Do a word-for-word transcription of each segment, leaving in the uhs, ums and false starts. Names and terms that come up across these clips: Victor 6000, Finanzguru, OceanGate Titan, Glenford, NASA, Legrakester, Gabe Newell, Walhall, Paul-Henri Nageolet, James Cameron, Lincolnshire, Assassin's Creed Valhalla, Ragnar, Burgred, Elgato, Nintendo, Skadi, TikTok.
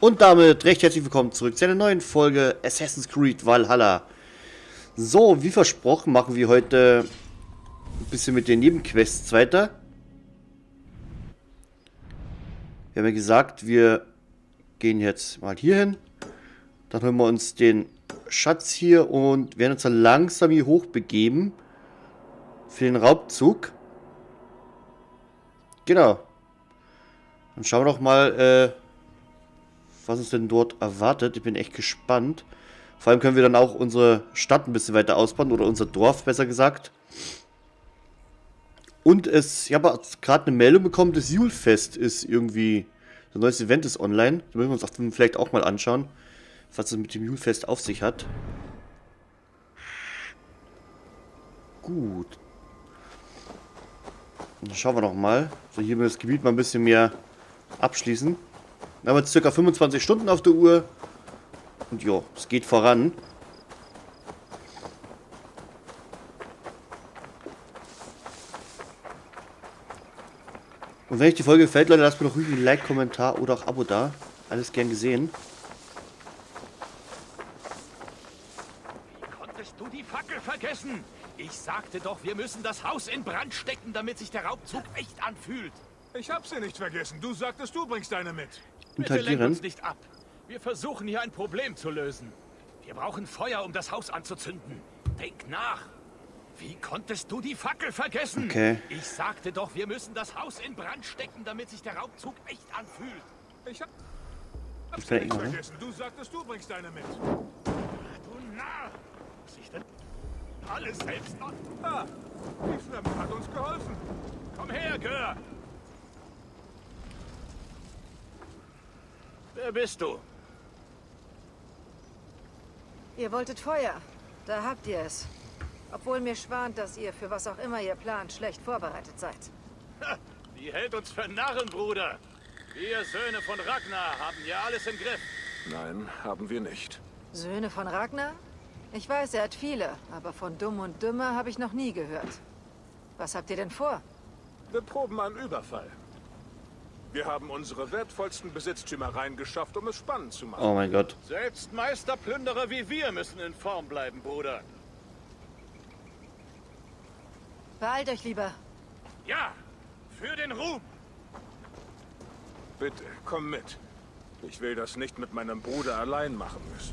Und damit recht herzlich willkommen zurück zu einer neuen Folge Assassin's Creed Valhalla. So, wie versprochen, machen wir heute ein bisschen mit den Nebenquests weiter. Wir haben ja gesagt, wir gehen jetzt mal hier hin. Dann holen wir uns den Schatz hier und werden uns dann langsam hier hochbegeben für den Raubzug. Genau. Dann schauen wir doch mal, äh, was uns denn dort erwartet. Ich bin echt gespannt. Vor allem können wir dann auch unsere Stadt ein bisschen weiter ausbauen oder unser Dorf, besser gesagt. Und es, ich habe gerade eine Meldung bekommen, das Julfest ist irgendwie, so ein neues Event ist online. Da müssen wir uns auch, vielleicht auch mal anschauen, was es mit dem Julfest auf sich hat. Gut. Dann schauen wir noch mal. So, hier müssen wir das Gebiet mal ein bisschen mehr abschließen. Dann haben wir jetzt ca. fünfundzwanzig Stunden auf der Uhr. Und jo, es geht voran. Und wenn euch die Folge gefällt, Leute, lasst mir doch ruhig ein Like, Kommentar oder auch Abo da. Alles gern gesehen. Wie konntest du die Fackel vergessen? Ich sagte doch, wir müssen das Haus in Brand stecken, damit sich der Raubzug echt anfühlt. Ich hab sie nicht vergessen. Du sagtest, du bringst deine mit. Bitte lenk uns nicht ab. Wir versuchen hier ein Problem zu lösen. Wir brauchen Feuer, um das Haus anzuzünden. Denk nach. Wie konntest du die Fackel vergessen? Okay. Ich sagte doch, wir müssen das Haus in Brand stecken, damit sich der Raubzug echt anfühlt. Ich hab sie nicht vergessen. Du sagtest, du bringst deine mit. Du Narr! Muss ich denn alles selbst? Ah, die Fremde hat uns geholfen. Komm her, Gör! Wer bist du? Ihr wolltet Feuer. Da habt ihr es. Obwohl mir schwant, dass ihr für was auch immer ihr plant, schlecht vorbereitet seid. Ha, die hält uns für Narren, Bruder. Wir Söhne von Ragnar haben ja alles im Griff. Nein, haben wir nicht. Söhne von Ragnar? Ich weiß, er hat viele, aber von Dumm und Dümmer habe ich noch nie gehört. Was habt ihr denn vor? Wir proben einen Überfall. Wir haben unsere wertvollsten Besitztümereien geschafft, um es spannend zu machen. Oh mein Gott. Selbst Meisterplünderer wie wir müssen in Form bleiben, Bruder. Beeilt euch lieber. Ja, für den Ruhm. Bitte, komm mit. Ich will das nicht mit meinem Bruder allein machen müssen.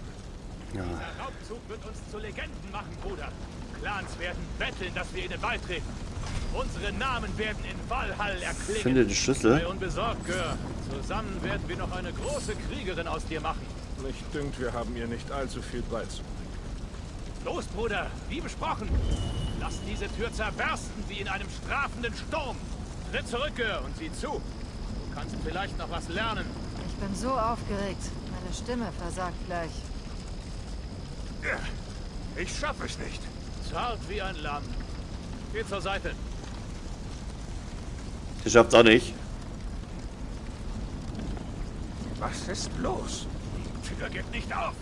Ja. Dieser Raubzug wird uns zu Legenden machen, Bruder. Clans werden betteln, dass wir ihnen beitreten. Unsere Namen werden in Walhall erklingen. Finde den Schlüssel. Sei unbesorgt, Gör. Zusammen werden wir noch eine große Kriegerin aus dir machen. Mich dünkt, wir haben ihr nicht allzu viel beizubringen. Los, Bruder, wie besprochen. Lass diese Tür zerbersten wie in einem strafenden Sturm. Tritt zurück, Gör, und sieh zu. Du kannst vielleicht noch was lernen. Ich bin so aufgeregt. Meine Stimme versagt gleich. Ich schaffe es nicht. Zart wie ein Lamm. Geh zur Seite. Ich schaff's auch nicht. Was ist los? Die Tür geht nicht auf.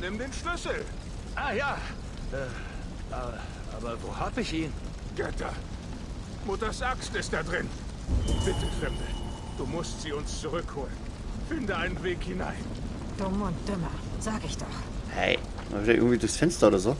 Nimm den Schlüssel. Ah ja. Äh, aber, aber wo hab ich ihn? Götter. Mutters Axt ist da drin. Bitte, Fremde. Du musst sie uns zurückholen. Finde einen Weg hinein. Dumm und dümmer, sag ich doch. Hey, war wieder irgendwie durchs Fenster oder so?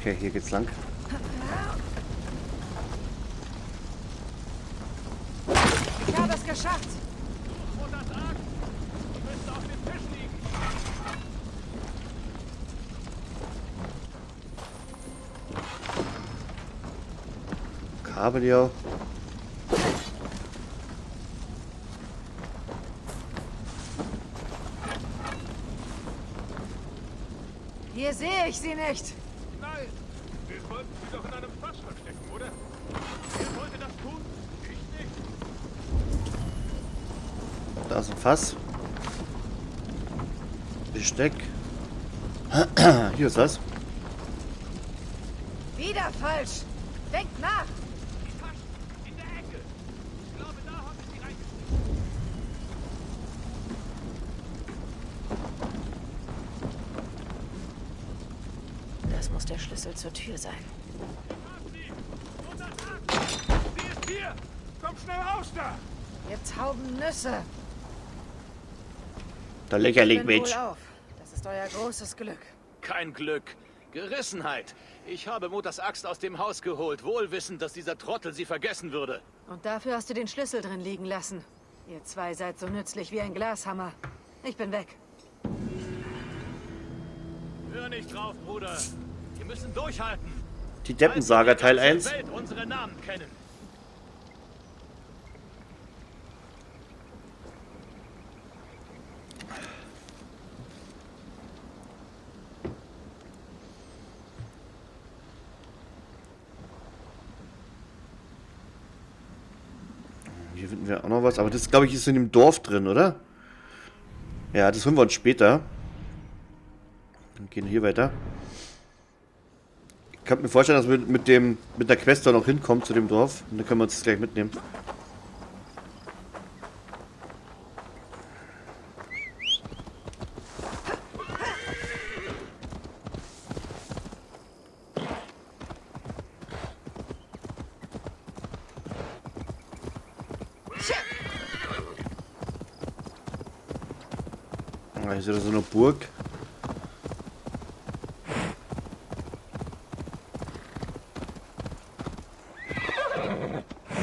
Okay, hier geht's lang. Ich habe es geschafft. Kabel hier. Hier sehe ich sie nicht. Sie doch in einem Fass verstecken, oder? Wer wollte das tun? Ich nicht. Da ist ein Fass. Besteck. Hier ist was. Wieder falsch. Denkt nach! Die Tasche! In der Ecke! Ich glaube, da habe ich sie reingeschrieben. Das muss der Schlüssel zur Tür sein. Sie ist hier! Komm schnell raus da! Jetzt hauben Nüsse! Da lächerlich, Mensch. Das ist euer großes Glück. Kein Glück. Gerissenheit. Ich habe Mutters Axt aus dem Haus geholt, wohlwissend, dass dieser Trottel sie vergessen würde. Und dafür hast du den Schlüssel drin liegen lassen. Ihr zwei seid so nützlich wie ein Glashammer. Ich bin weg. Hör nicht drauf, Bruder. Wir müssen durchhalten. Die Deppensaga Teil eins. Welt unsere Namen kennen. Hier finden wir auch noch was, aber das, glaube ich, ist in dem Dorf drin, oder? Ja, das holen wir uns später. Dann gehen wir hier weiter. Ich kann mir vorstellen, dass wir mit dem mit der Quest da noch hinkommen zu dem Dorf. Und dann können wir uns das gleich mitnehmen. Ist das so eine Burg?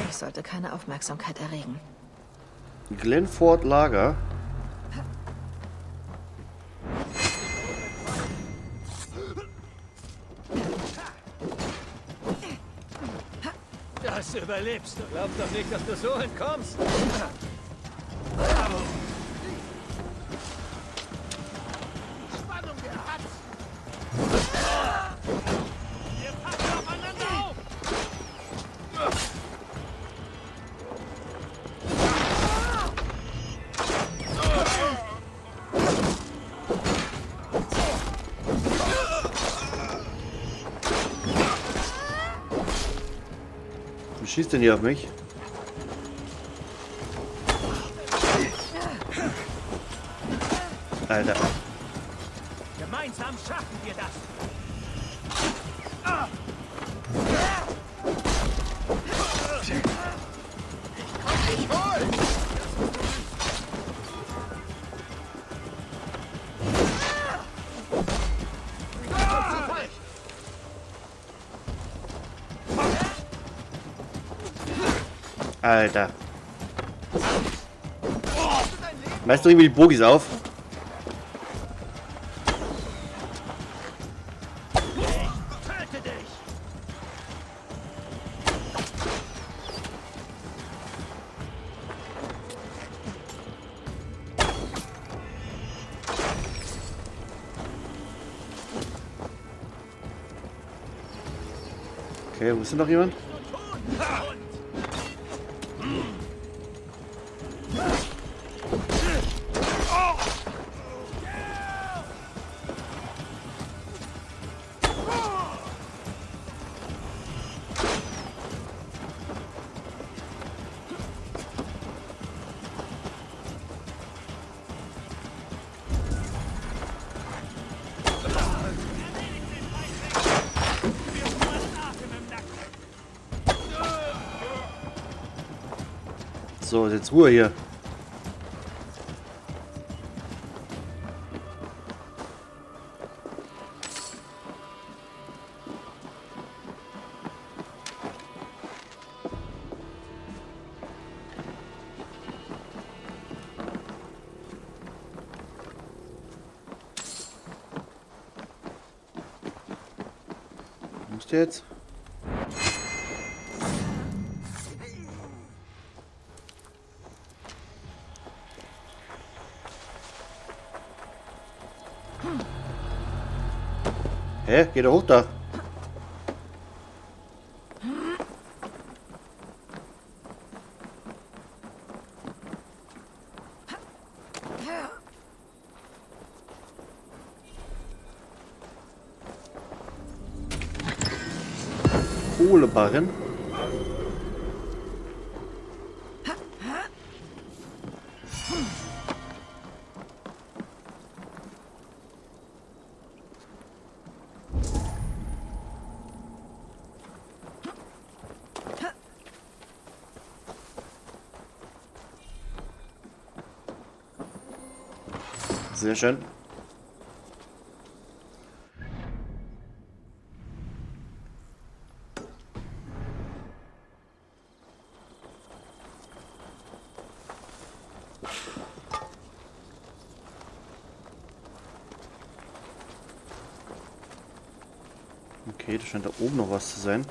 Ich sollte keine Aufmerksamkeit erregen. Glenford Lager. Das überlebst du. Glaub doch nicht, dass du so entkommst. Schießt denn hier auf mich? Alter. Gemeinsam schaffen wir das. Ich komm dich holen. Alter. Meinst du irgendwie die Bogis auf? Okay, wo ist denn noch jemand? So, jetzt Ruhe hier. Wo ist der jetzt? Hä? Geh doch hoch da. Kohlebarren. Sehr schön. Okay, da scheint da oben noch was zu sein.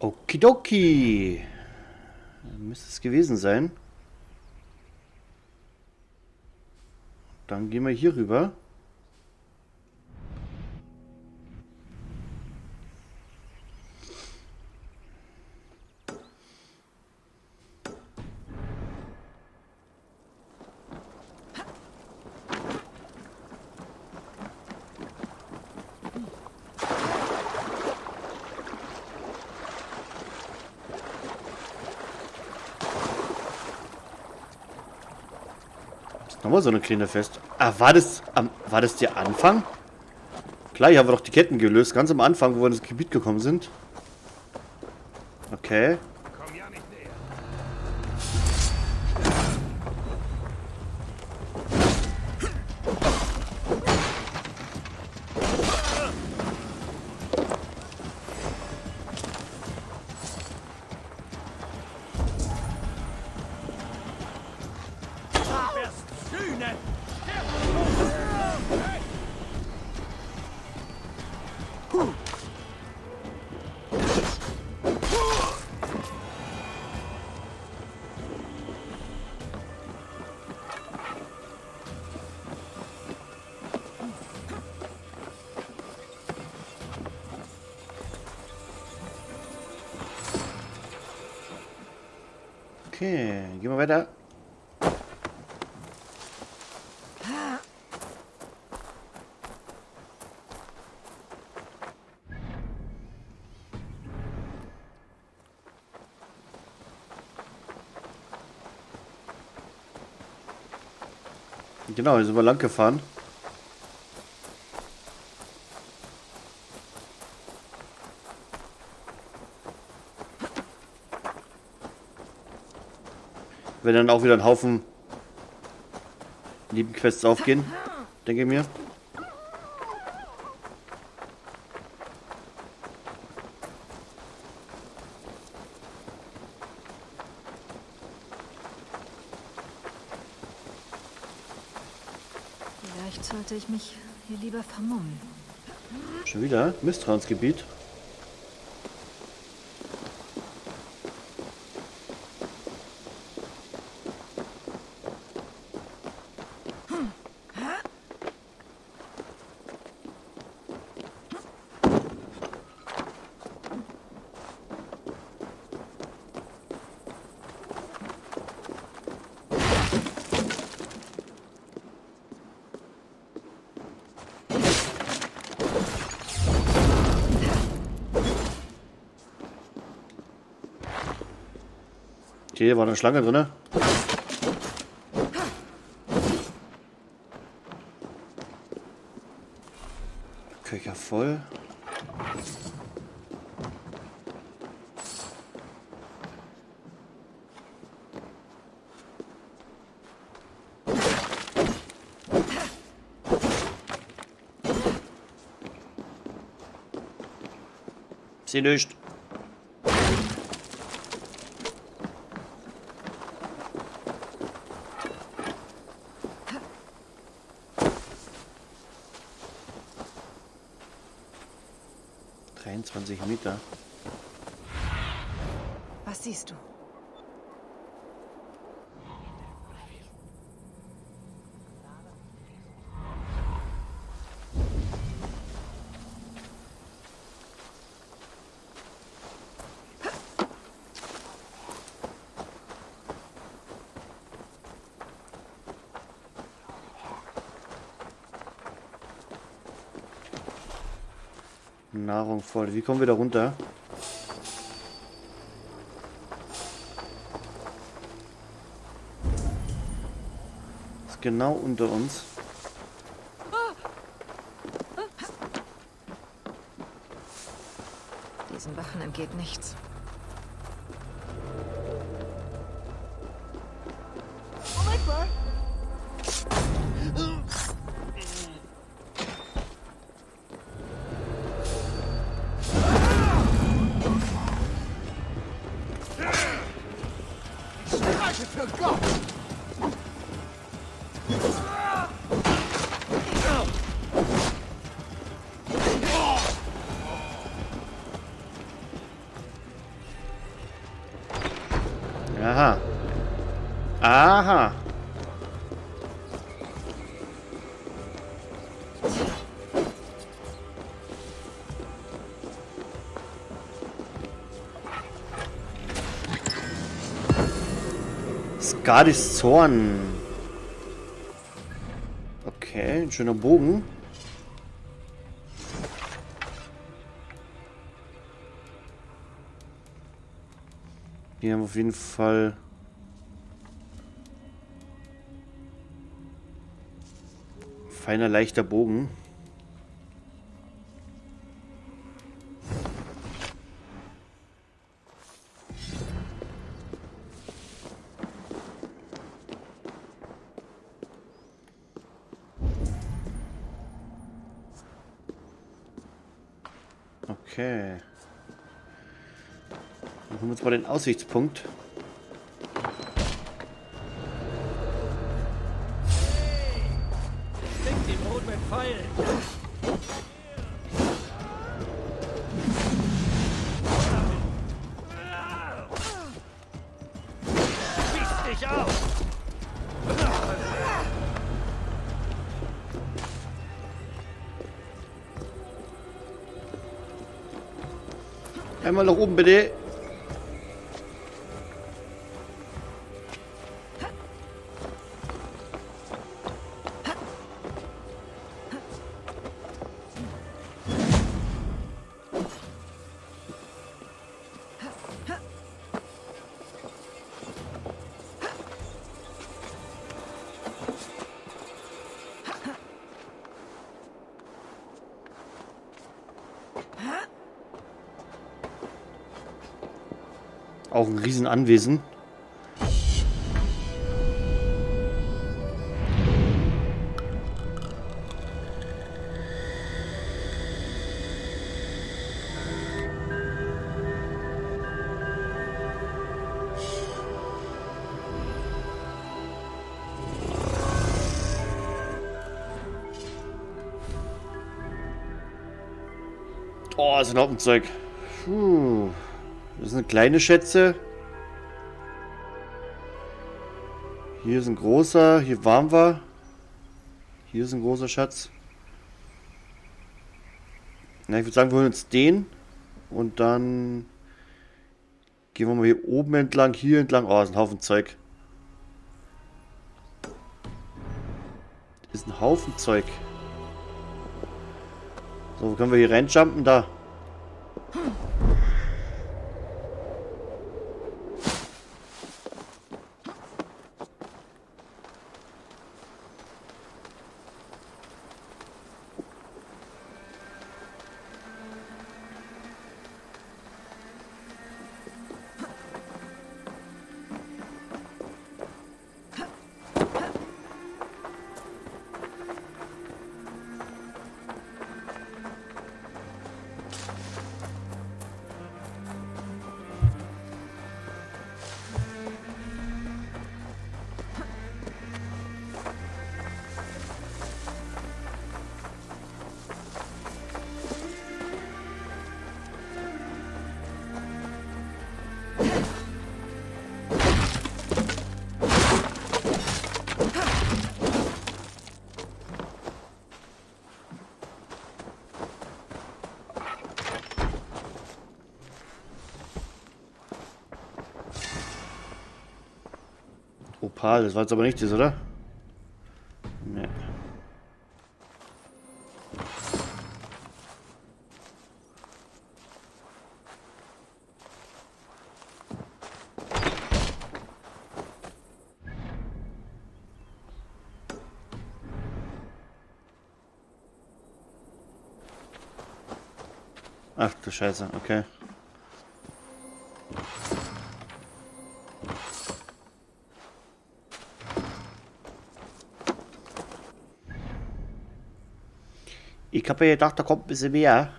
Okidoki. Müsste es gewesen sein. Dann gehen wir hier rüber. Nochmal so eine kleine Fest. Ah, war das, am, war das der Anfang? Klar, hier haben wir doch die Ketten gelöst. Ganz am Anfang, wo wir in das Gebiet gekommen sind. Okay. Komm ja nicht Okay, gehen wir weiter. Genau, hier sind wir lang gefahren. Wenn dann auch wieder ein Haufen Nebenquests aufgehen, denke ich mir. Vielleicht sollte ich mich hier lieber vermummen. Schon wieder Misstrauensgebiet. Okay, war eine Schlange drin. Köcher voll. sehe nichts. dreiundzwanzig Meter. Was siehst du? Nahrung voll. Wie kommen wir da runter? Ist genau unter uns. Diesen Wachen entgeht nichts. Aha. Aha. Skadis Zorn. Okay, ein schöner Bogen. Hier haben wir auf jeden Fall feiner, leichter Bogen. Okay. Dann holen wir uns mal den Aussichtspunkt. Einmal nach oben, bitte. Auch ein Riesenanwesen. Oh, ist ein Haufen Zeug. Puh. Das sind kleine Schätze. Hier ist ein großer. Hier waren wir. Hier ist ein großer Schatz. Na, ich würde sagen, wir holen uns den. Und dann gehen wir mal hier oben entlang, hier entlang. Oh, ist ein Haufen Zeug. Ist ein Haufen Zeug. So, können wir hier reinjumpen? Da. Walhall, das war jetzt aber nicht das, oder? Nee. Ach du Scheiße, okay. Ich habe ja gedacht, da kommt ein bisschen mehr.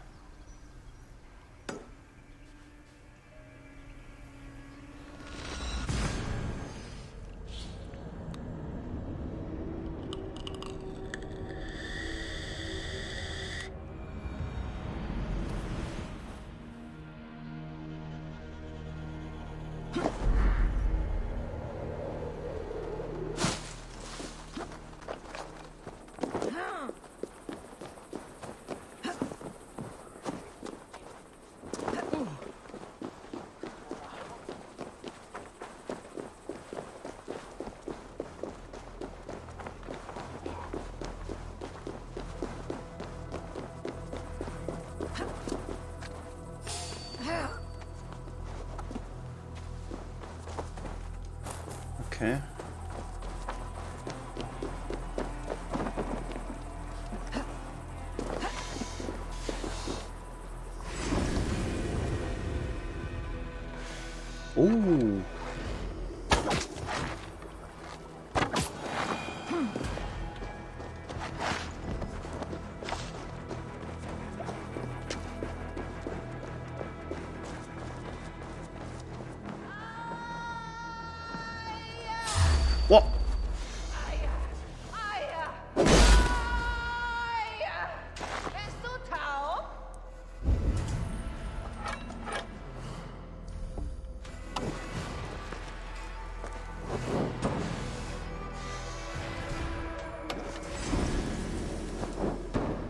Okay. Oh.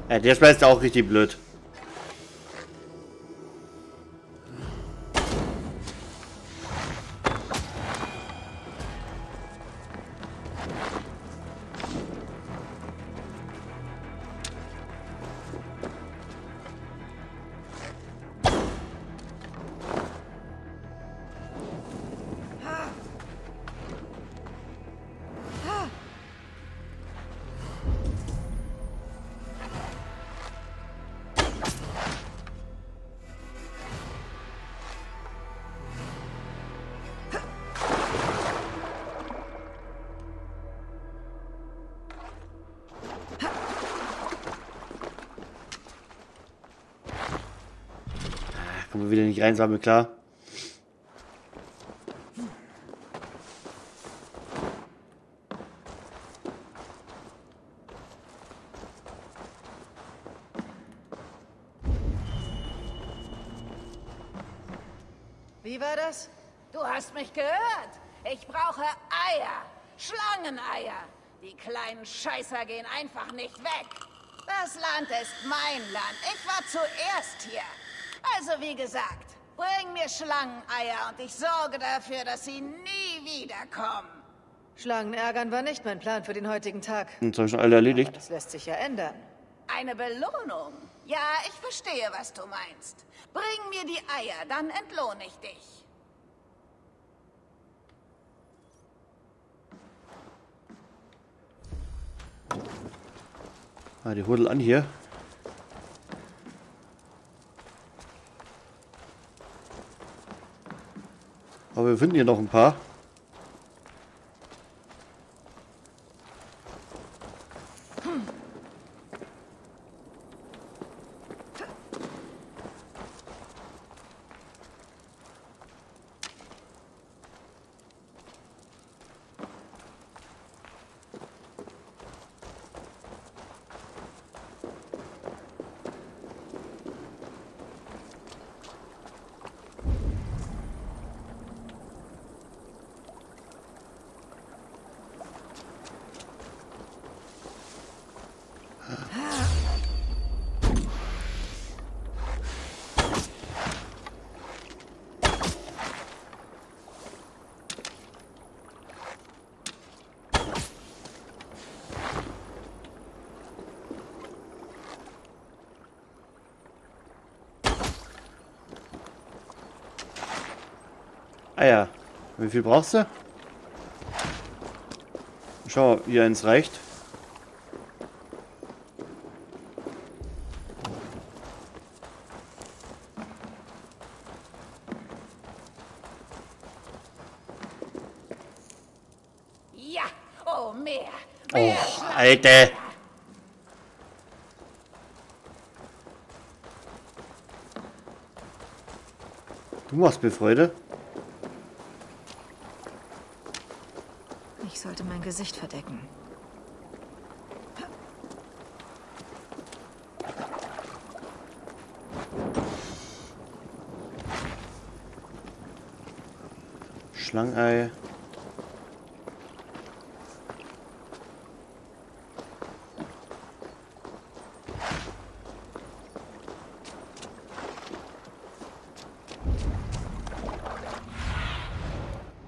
Ja, der schmeißt auch richtig blöd. Wieder nicht einsammeln, klar. Wie war das? Du hast mich gehört. Ich brauche Eier. Schlangeneier. Die kleinen Scheißer gehen einfach nicht weg. Das Land ist mein Land. Ich war zuerst hier. Also wie gesagt, bring mir Schlangeneier und ich sorge dafür, dass sie nie wiederkommen. Schlangen ärgern war nicht mein Plan für den heutigen Tag. Jetzt habe ich schon alle erledigt. Aber das lässt sich ja ändern. Eine Belohnung? Ja, ich verstehe, was du meinst. Bring mir die Eier, dann entlohne ich dich. Ah, die hudel an hier. Aber wir finden hier noch ein paar. Eier. Wie viel brauchst du? Schau, hier eins reicht. Ja, oh mehr. mehr oh, Alter. Du machst mir Freude. Ich sollte mein Gesicht verdecken. Schlangei.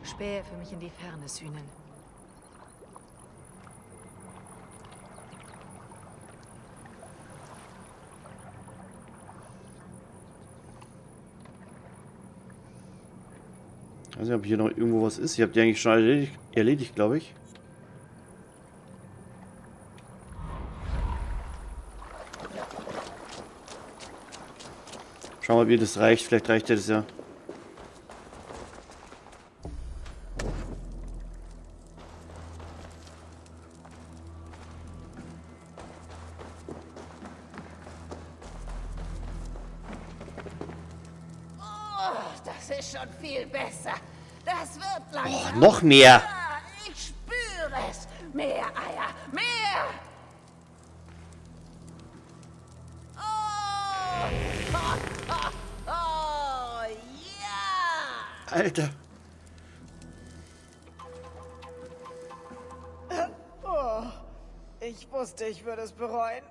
Spähe für mich in die Ferne sühnen. Ich weiß nicht, ob hier noch irgendwo was ist. Ich habe die eigentlich schon erledigt, erledigt glaube ich. Schauen wir mal, wie das reicht. Vielleicht reicht das ja. Das ist schon viel besser. Das wird langsam. Oh, noch mehr. Ja, ich spüre es. Mehr Eier. Mehr. Oh, oh, oh, oh ja. Alter. Oh, ich wusste, ich würde es bereuen.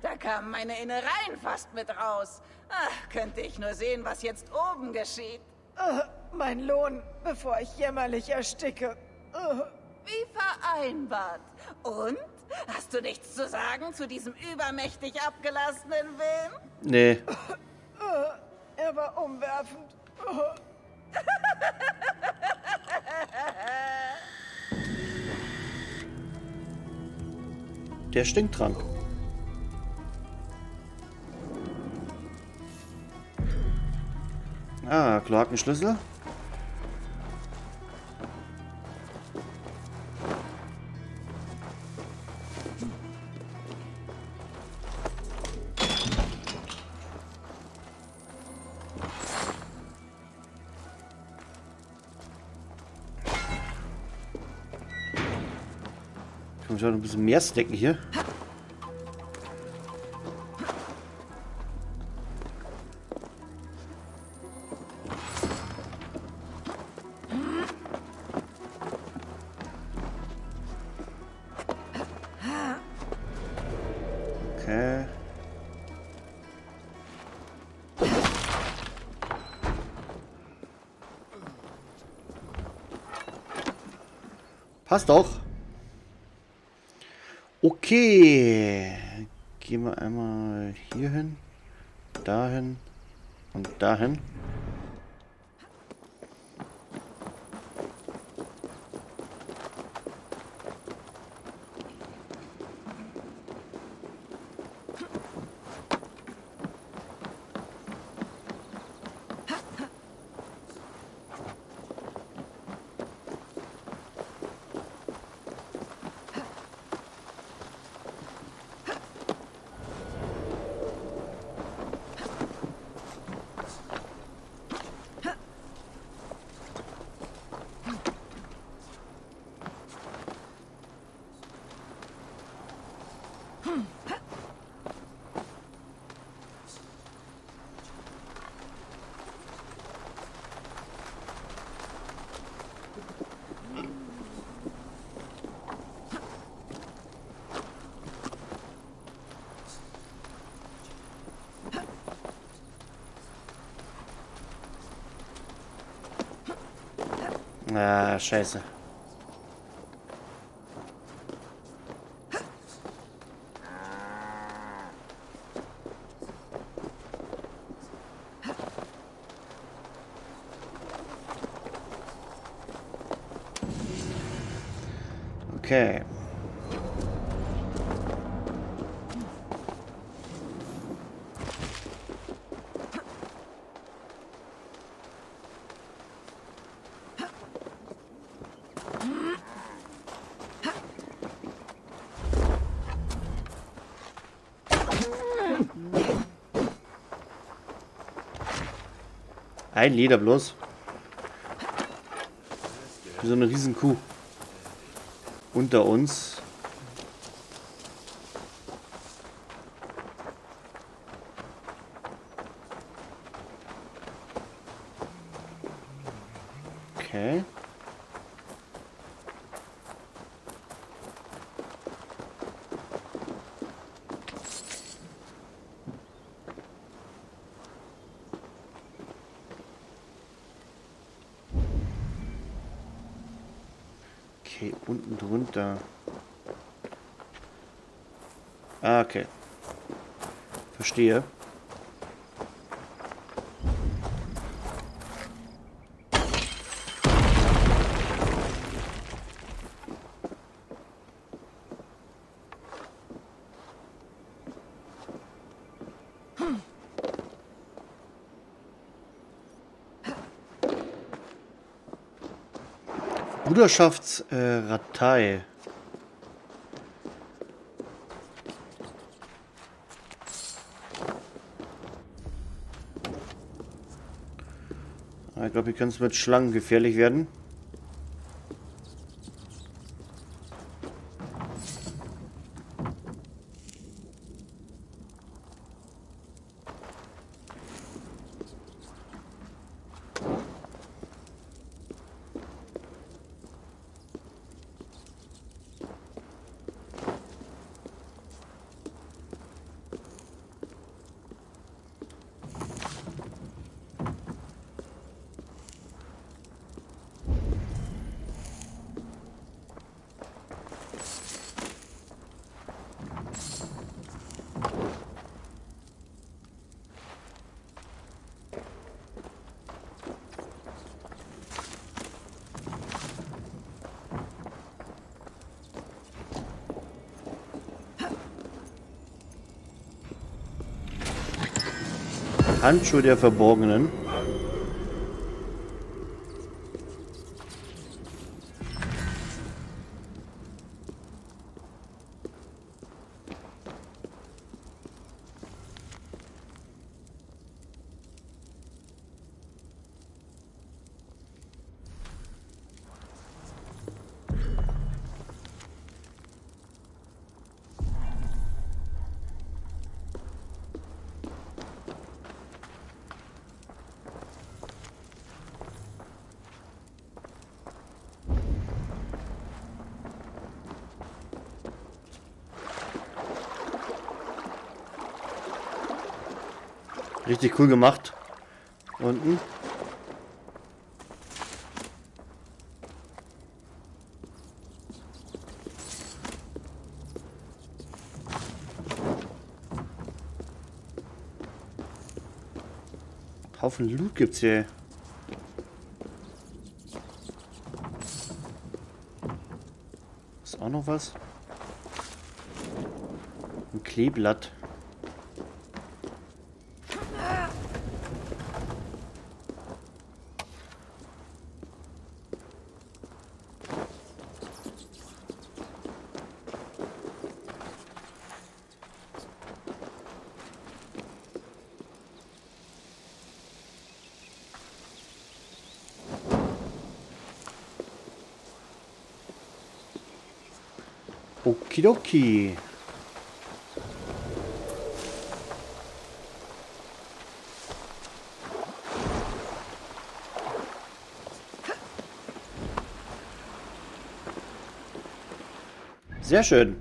Da kamen meine Innereien fast mit raus. Ach, könnte ich nur sehen, was jetzt oben geschieht. Oh, mein Lohn, bevor ich jämmerlich ersticke. Oh. Wie vereinbart. Und? Hast du nichts zu sagen zu diesem übermächtig abgelassenen Willen? Nee. Oh, oh, er war umwerfend. Oh. Der Stinktrank. Ah, Kloakenschlüssel. Ich muss ja noch ein bisschen mehr stecken hier. Passt doch. Okay. Gehen wir einmal hier hin, dahin und dahin. Ah, scheiße. Okay. Ein Leder bloß. Wie so eine Riesenkuh. Unter uns. Okay. Okay, unten drunter. Ah, okay. Verstehe. Bruderschaftsratei. Äh, ich glaube, hier kann es mit Schlangen gefährlich werden. Handschuhe der Verborgenen. Richtig cool gemacht. Unten. Haufen Loot gibt's hier. Ist auch noch was? Ein Kleeblatt. Okidoki. Sehr schön.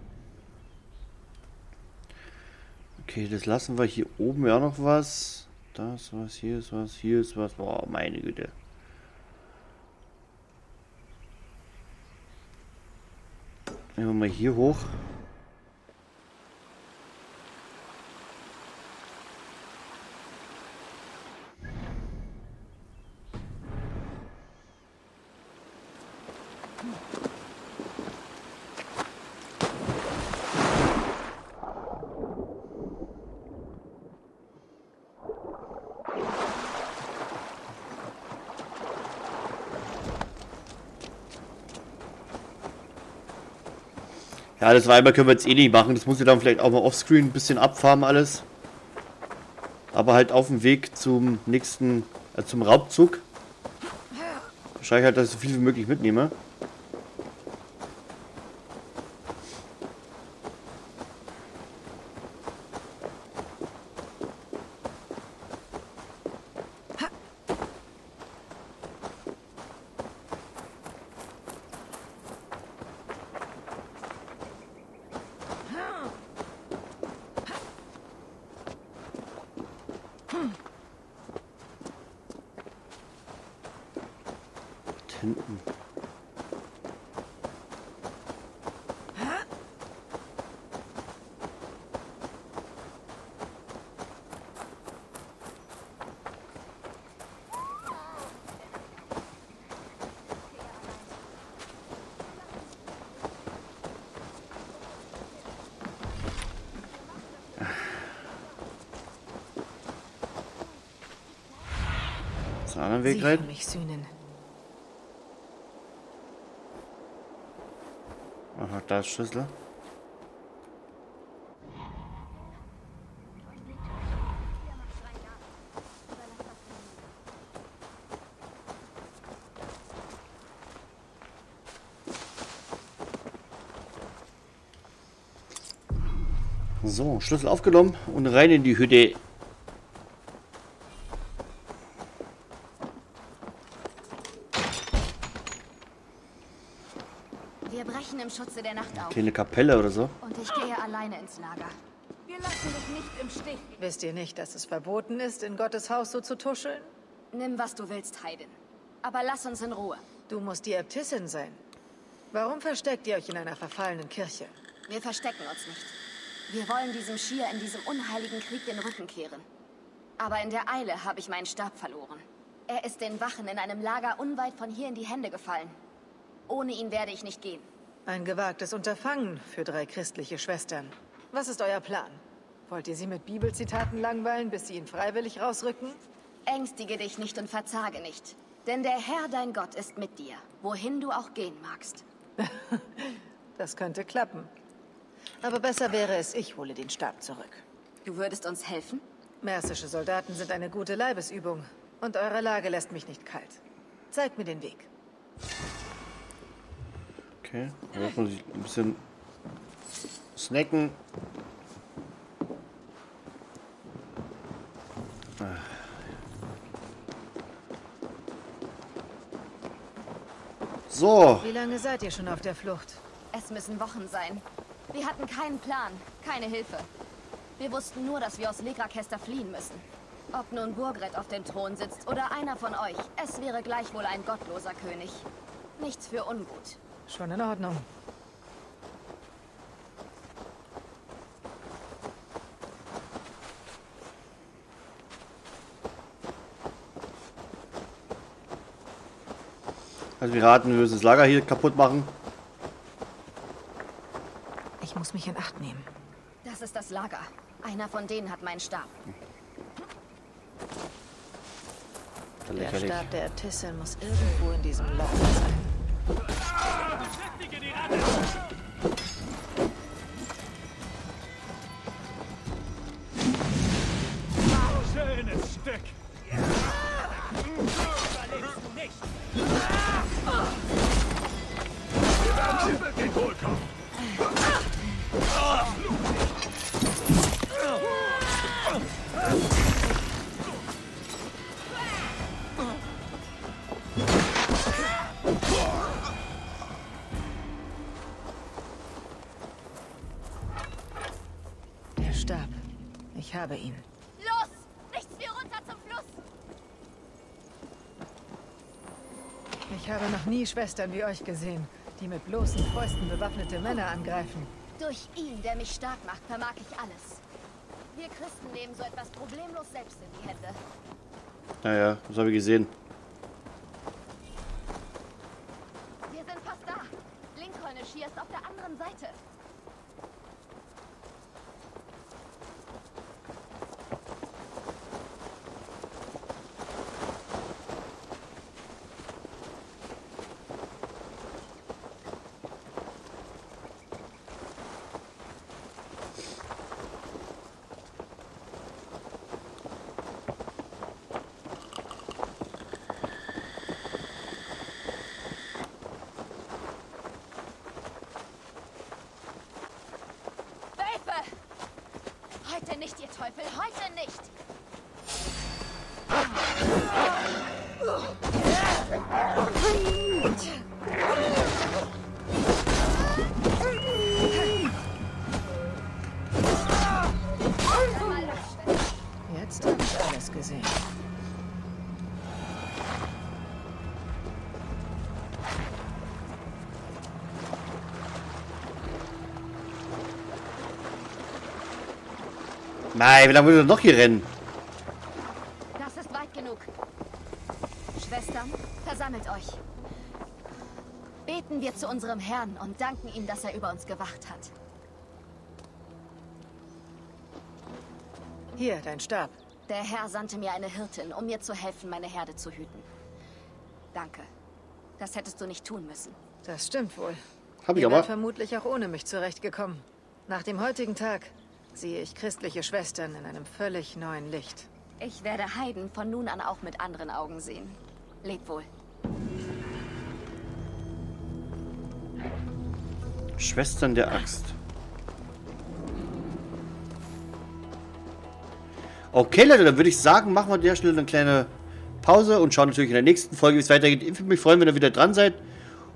Okay, das lassen wir hier oben ja noch was. Das, was hier ist, was hier ist, was. Boah, meine Güte. Nehmen wir mal hier hoch. Ja, das Weiber können wir jetzt eh nicht machen. Das muss ich dann vielleicht auch mal offscreen ein bisschen abfarmen alles. Aber halt auf dem Weg zum nächsten, äh, zum Raubzug. Wahrscheinlich halt, dass ich so viel wie möglich mitnehme. Hinten. Das war ein Weg rein. Aha, da ist Schlüssel. So, Schlüssel aufgenommen und rein in die Hütte. Keine Kapelle oder so. Und ich gehe alleine ins Lager. Wir lassen dich nicht im Stich. Wisst ihr nicht, dass es verboten ist, in Gottes Haus so zu tuscheln? Nimm, was du willst, Heiden. Aber lass uns in Ruhe. Du musst die Äbtissin sein. Warum versteckt ihr euch in einer verfallenen Kirche? Wir verstecken uns nicht. Wir wollen diesem Schier in diesem unheiligen Krieg den Rücken kehren. Aber in der Eile habe ich meinen Stab verloren. Er ist den Wachen in einem Lager unweit von hier in die Hände gefallen. Ohne ihn werde ich nicht gehen. Ein gewagtes Unterfangen für drei christliche Schwestern. Was ist euer Plan? Wollt ihr sie mit Bibelzitaten langweilen, bis sie ihn freiwillig rausrücken? Ängstige dich nicht und verzage nicht. Denn der Herr, dein Gott, ist mit dir, wohin du auch gehen magst. Das könnte klappen. Aber besser wäre es, ich hole den Stab zurück. Du würdest uns helfen? Mersische Soldaten sind eine gute Leibesübung. Und eure Lage lässt mich nicht kalt. Zeigt mir den Weg. Okay, jetzt muss ich ein bisschen snacken. Ah. So. Wie lange seid ihr schon auf der Flucht? Es müssen Wochen sein. Wir hatten keinen Plan, keine Hilfe. Wir wussten nur, dass wir aus Legrakester fliehen müssen. Ob nun Burgred auf dem Thron sitzt oder einer von euch, es wäre gleichwohl ein gottloser König. Nichts für ungut. Schon in Ordnung. Also wir raten, wir müssen das Lager hier kaputt machen. Ich muss mich in Acht nehmen. Das ist das Lager. Einer von denen hat meinen Stab. Hm. Der Stab der Äbtissin muss irgendwo in diesem Loch sein. Schönes Stück. Ja. Du nicht. Die Welt geht. Ich habe ihn. Los! Nichts wie runter zum Fluss! Ich habe noch nie Schwestern wie euch gesehen, die mit bloßen Fäusten bewaffnete Männer angreifen. Durch ihn, der mich stark macht, vermag ich alles. Wir Christen nehmen so etwas problemlos selbst in die Hände. Naja, das habe ich gesehen. Wir sind fast da. Lincolnshire ist auf der anderen Seite. Heute nicht, ihr Teufel, heute nicht! Jetzt habe ich alles gesehen. Nein, wie lange will ich noch hier rennen? Das ist weit genug. Schwestern, versammelt euch. Beten wir zu unserem Herrn und danken ihm, dass er über uns gewacht hat. Hier, dein Stab. Der Herr sandte mir eine Hirtin, um mir zu helfen, meine Herde zu hüten. Danke. Das hättest du nicht tun müssen. Das stimmt wohl. Hab ich aber. Ich bin vermutlich auch ohne mich zurechtgekommen. Nach dem heutigen Tag sehe ich christliche Schwestern in einem völlig neuen Licht. Ich werde Heiden von nun an auch mit anderen Augen sehen. Leb wohl. Schwestern der Axt. Okay, Leute, dann würde ich sagen, machen wir an der Stelle eine kleine Pause und schauen natürlich in der nächsten Folge, wie es weitergeht. Ich würde mich freuen, wenn ihr wieder dran seid.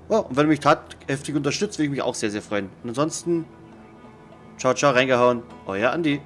Oh, und wenn ihr mich tatkräftig unterstützt, würde ich mich auch sehr, sehr freuen. Und ansonsten... Ciao, ciao, reingehauen. Euer Andi.